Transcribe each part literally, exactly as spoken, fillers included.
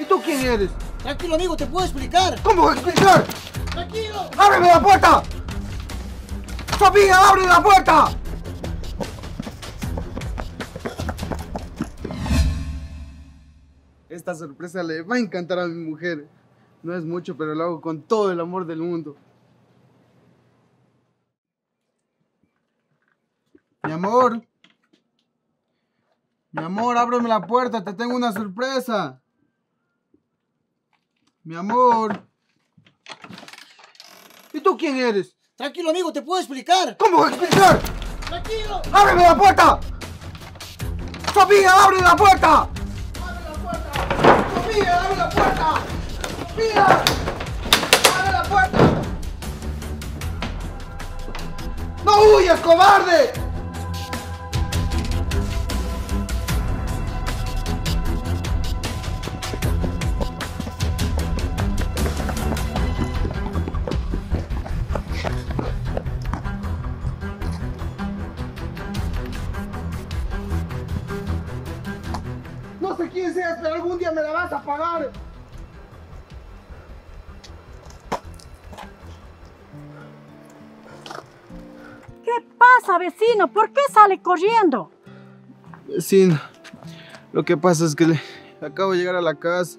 ¿Y tú quién eres? Tranquilo, amigo, te puedo explicar. ¿Cómo voy a explicar? Tranquilo. ¡Ábreme la puerta! ¡Sofía, abre la puerta! Esta sorpresa le va a encantar a mi mujer. No es mucho, pero lo hago con todo el amor del mundo. Mi amor. Mi amor, ábreme la puerta, te tengo una sorpresa. Mi amor. ¿Y tú quién eres? Tranquilo, amigo, te puedo explicar. ¿Cómo voy a explicar? Tranquilo. ¡Ábreme la puerta! ¡Sofía, abre la puerta! ¡Abre la puerta! ¡Sofía, abre la puerta! ¡Sofía! ¡Abre la puerta! ¡No huyas, cobarde! Pero algún día me la vas a pagar. ¿Qué pasa, vecino? ¿Por qué sale corriendo? Vecino, lo que pasa es que le, acabo de llegar a la casa.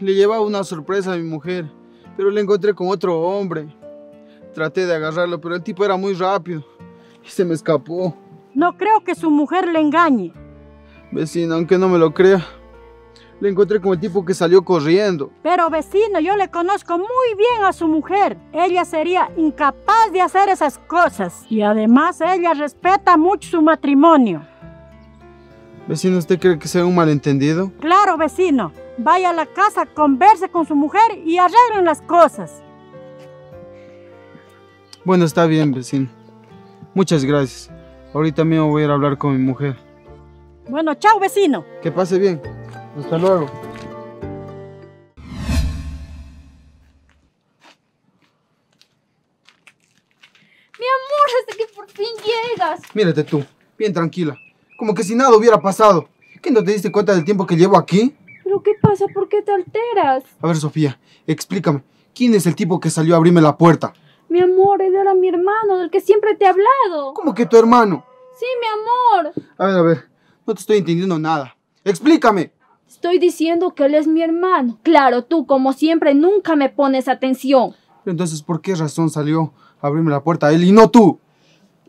Le llevaba una sorpresa a mi mujer, pero le encontré con otro hombre. Traté de agarrarlo, pero el tipo era muy rápido y se me escapó. No creo que su mujer le engañe. Vecino, aunque no me lo crea, le encontré como el tipo que salió corriendo. Pero vecino, yo le conozco muy bien a su mujer. Ella sería incapaz de hacer esas cosas. Y además ella respeta mucho su matrimonio. Vecino, ¿usted cree que sea un malentendido? Claro, vecino. Vaya a la casa, converse con su mujer y arreglen las cosas. Bueno, está bien, vecino. Muchas gracias. Ahorita mismo voy a ir a hablar con mi mujer. Bueno, chao, vecino. Que pase bien. Hasta luego. Mi amor, hasta que por fin llegas. Mírate tú, bien tranquila. Como que si nada hubiera pasado. ¿Qué no te diste cuenta del tiempo que llevo aquí? ¿Pero qué pasa? ¿Por qué te alteras? A ver, Sofía, explícame. ¿Quién es el tipo que salió a abrirme la puerta? Mi amor, él era mi hermano, del que siempre te he hablado. ¿Cómo que tu hermano? Sí, mi amor. A ver, a ver. No te estoy entendiendo nada. ¡Explícame! Estoy diciendo que él es mi hermano. Claro, tú, como siempre, nunca me pones atención. Pero entonces, ¿por qué razón salió a abrirme la puerta a él y no tú?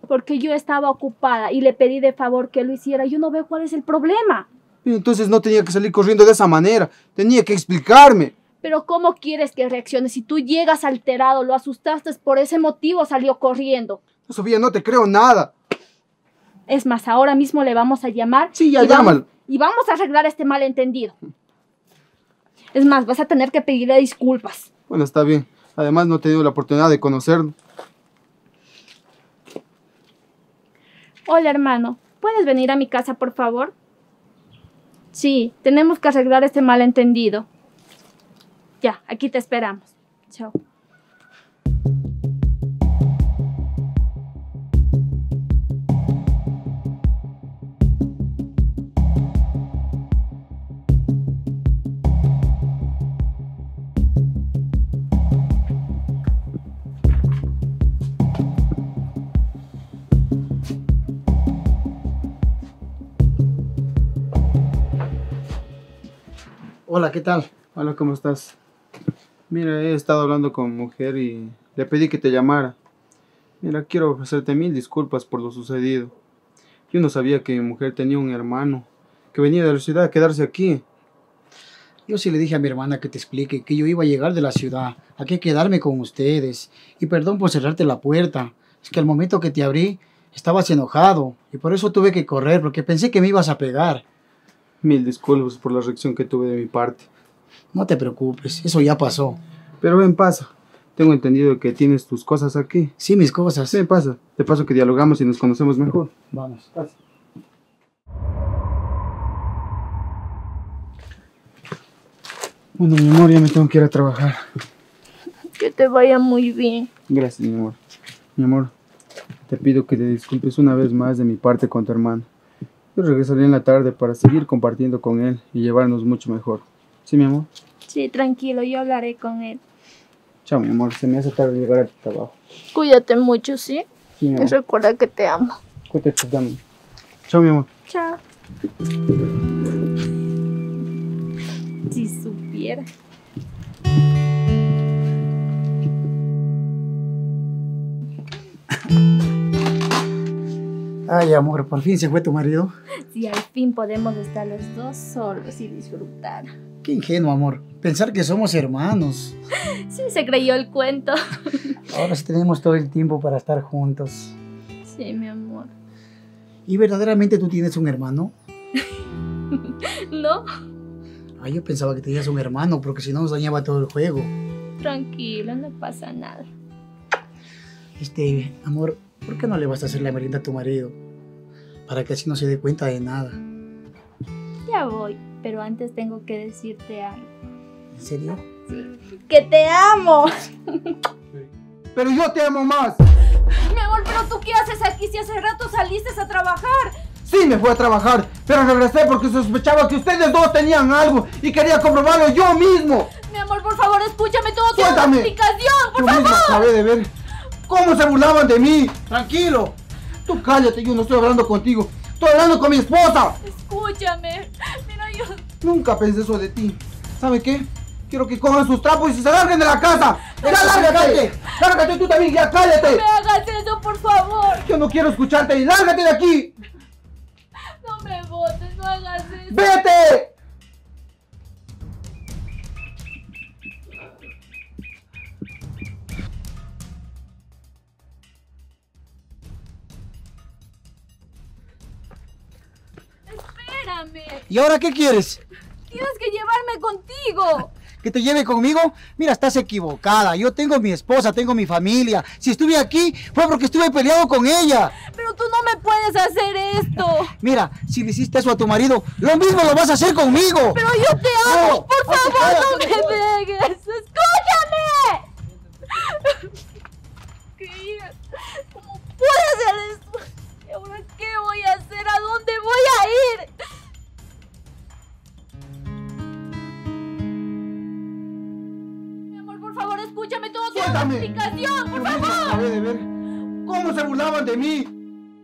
Porque yo estaba ocupada y le pedí de favor que lo hiciera. Yo no veo cuál es el problema. Pero entonces no tenía que salir corriendo de esa manera. Tenía que explicarme. Pero ¿cómo quieres que reaccione? Si tú llegas alterado, lo asustaste, por ese motivo salió corriendo. No, Sofía, no te creo nada. Es más, ahora mismo le vamos a llamar. Sí, ya, y llámalo. Vamos, y vamos a arreglar este malentendido. Es más, vas a tener que pedirle disculpas. Bueno, está bien. Además, no he tenido la oportunidad de conocerlo. Hola, hermano. ¿Puedes venir a mi casa, por favor? Sí, tenemos que arreglar este malentendido. Ya, aquí te esperamos. Chao. Hola, ¿qué tal? Hola, ¿cómo estás? Mira, he estado hablando con mi mujer y le pedí que te llamara. Mira, quiero ofrecerte mil disculpas por lo sucedido. Yo no sabía que mi mujer tenía un hermano que venía de la ciudad a quedarse aquí. Yo sí le dije a mi hermana que te explique que yo iba a llegar de la ciudad, aquí a quedarme con ustedes. Y perdón por cerrarte la puerta. Es que al momento que te abrí, estabas enojado y por eso tuve que correr, porque pensé que me ibas a pegar. Mil disculpas por la reacción que tuve de mi parte. No te preocupes, eso ya pasó. Pero ven, pasa. Tengo entendido que tienes tus cosas aquí. Sí, mis cosas. Ven, pasa. Te paso que dialogamos y nos conocemos mejor. Vamos. Pasa. Bueno, mi amor, ya me tengo que ir a trabajar. Que te vaya muy bien. Gracias, mi amor. Mi amor, te pido que te disculpes una vez más de mi parte con tu hermano. Yo regresaré en la tarde para seguir compartiendo con él y llevarnos mucho mejor. ¿Sí, mi amor? Sí, tranquilo, yo hablaré con él. Chao, mi amor, se me hace tarde llegar a tu trabajo. Cuídate mucho, ¿sí? Sí, mi amor. Y recuerda que te amo. Cuídate también. Chao, mi amor. Chao. Si supiera. Ay, amor, por fin se fue tu marido. Sí, al fin podemos estar los dos solos y disfrutar. Qué ingenuo, amor. Pensar que somos hermanos. Sí, se creyó el cuento. Ahora sí tenemos todo el tiempo para estar juntos. Sí, mi amor. ¿Y verdaderamente tú tienes un hermano? No. Ay, yo pensaba que tenías un hermano, porque si no nos dañaba todo el juego. Tranquilo, no pasa nada. Este, amor, ¿por qué no le vas a hacer la merienda a tu marido? Para que así no se dé cuenta de nada. Ya voy, pero antes tengo que decirte algo. ¿En serio? Sí. ¡Que te amo! ¡Pero yo te amo más! Mi amor, ¿pero tú qué haces aquí si hace rato saliste a trabajar? Sí, me fui a trabajar, pero regresé porque sospechaba que ustedes dos tenían algo y quería comprobarlo yo mismo. Mi amor, por favor, escúchame, todo tiene una explicación, por favor. Yo mismo acabé de ver cómo se burlaban de mí. Tranquilo, tú cállate, yo no estoy hablando contigo, estoy hablando con mi esposa. Escúchame, mira yo... Nunca pensé eso de ti. ¿Sabe qué? Quiero que cojan sus trapos y se larguen de la casa. ¡Ya lárgate! ¡Lárgate tú también! ¡Ya cállate! ¡No me hagas eso, por favor! ¡Yo no quiero escucharte! ¡Lárgate de aquí! ¡No me botes! ¡No hagas eso! ¡Vete! ¡Espérame! ¿Y ahora qué quieres? ¡Tienes que llevarme contigo! ¿Que te lleve conmigo? Mira, estás equivocada. Yo tengo mi esposa, tengo mi familia. Si estuve aquí, fue porque estuve peleado con ella. Pero tú no me puedes hacer esto. Mira, si le hiciste eso a tu marido, lo mismo lo vas a hacer conmigo. Pero yo te amo. No, por favor, cara, no me pegues. ¡Escúchame! ¿Cómo puedo hacer esto? ¿Y ahora qué voy a hacer? ¿A dónde voy a ir? Escúchame, todo tiene una explicación, por favor. Acabé de ver cómo se burlaban de mí.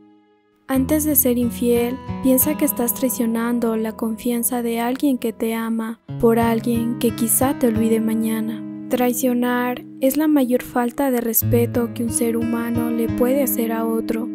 Antes de ser infiel, piensa que estás traicionando la confianza de alguien que te ama por alguien que quizá te olvide mañana. Traicionar es la mayor falta de respeto que un ser humano le puede hacer a otro.